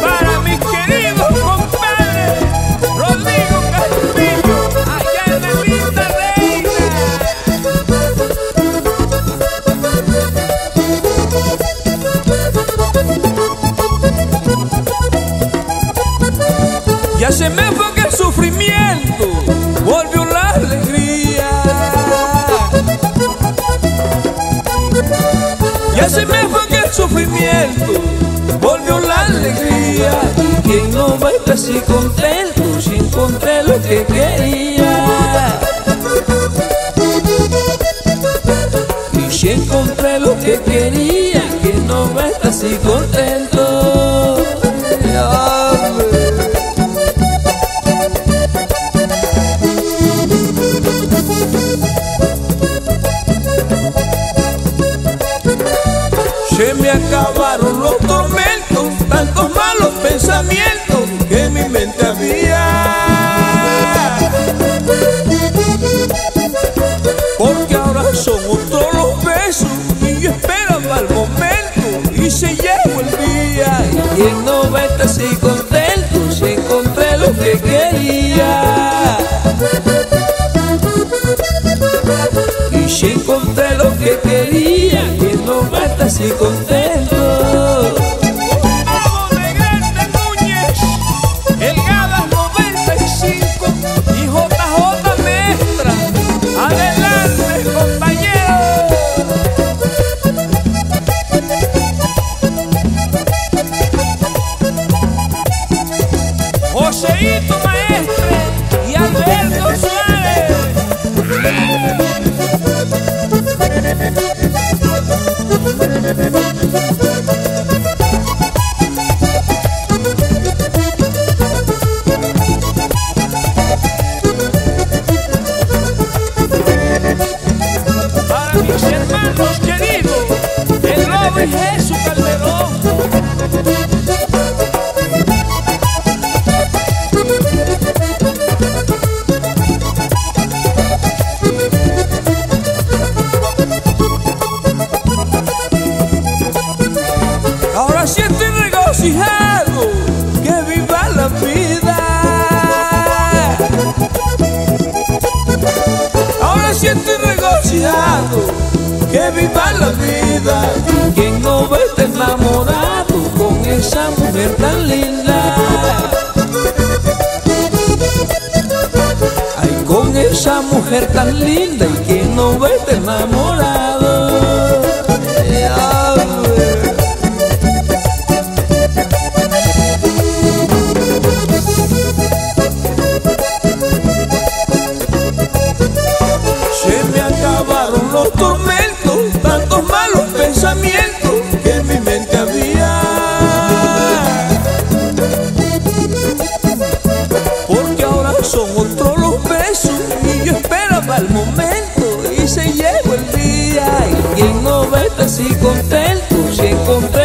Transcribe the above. Para mis queridos compadres, Rodrigo Castillo, allá en la Vista Reina. Ya se me fue el sufrimiento, volvió la alegría. Ya se me fue el sufrimiento, volvió la alegría. Quien no baila así contento, si encontré lo que quería. Y si encontré lo que quería, quien no baila así contento. Se me acabaron los tormentos, tantos malos pensamientos que en mi mente había. Porque ahora son otros los besos y yo esperaba el momento y se llegó el día. Y quien no va a estar así contento, si encontré lo que quería. Y si encontré lo que quería, quien no va a estar así contento. Pablo de Grande Muñez, el Gada 95 y JJ Maestra. Adelante, compañeros. Joséito Maestre y Alberto Suárez. Para mis hermanos queridos, el noble Jesús Calderón. Ahora sí estoy regocijado, que viva la vida. Ahora sí estoy regocijado, que viva la vida. Quien no va a estar enamorado con esa mujer tan linda. Ay, con esa mujer tan linda, y quien no va a estar enamorado. Los tormentos, tantos malos pensamientos que en mi mente había. Porque ahora son otros los besos y yo esperaba el momento y se llegó el día. Y quien no va a estar así contento, si encontré